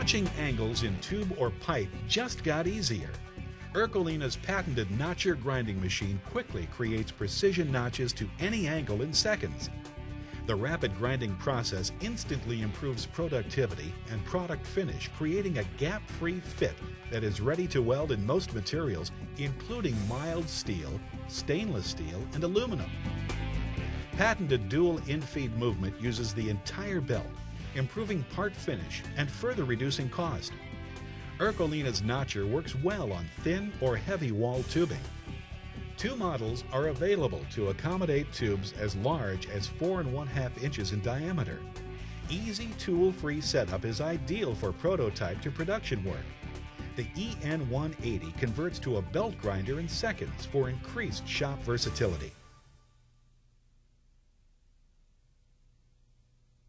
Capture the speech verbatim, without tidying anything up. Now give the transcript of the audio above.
Notching angles in tube or pipe just got easier. Ercolina's patented notcher grinding machine quickly creates precision notches to any angle in seconds. The rapid grinding process instantly improves productivity and product finish, creating a gap-free fit that is ready to weld in most materials, including mild steel, stainless steel, and aluminum. Patented dual infeed movement uses the entire belt, improving part finish and further reducing cost. Ercolina's notcher works well on thin or heavy wall tubing. Two models are available to accommodate tubes as large as four and one half inches in diameter. Easy tool-free setup is ideal for prototype to production work. The E N one eighty converts to a belt grinder in seconds for increased shop versatility.